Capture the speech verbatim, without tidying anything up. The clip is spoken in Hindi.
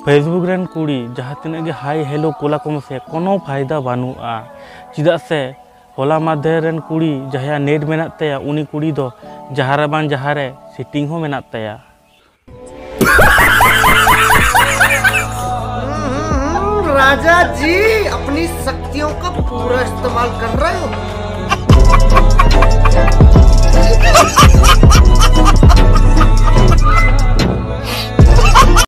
फेसबुक रेन कुड़ी जहाँ तीन हाई हेलो कोला को मसे कोनो फायदा बानूआ चिदा से होला मध्य रेन कुड़ी जहाँ नेट मेनाताया उनी कुड़ी दो जहाँ रे बान जहाँ रे सेटिंग हो मेनाताया राजा जी अपनी शक्तियों का पूरा इस्तेमाल कर रहे हो।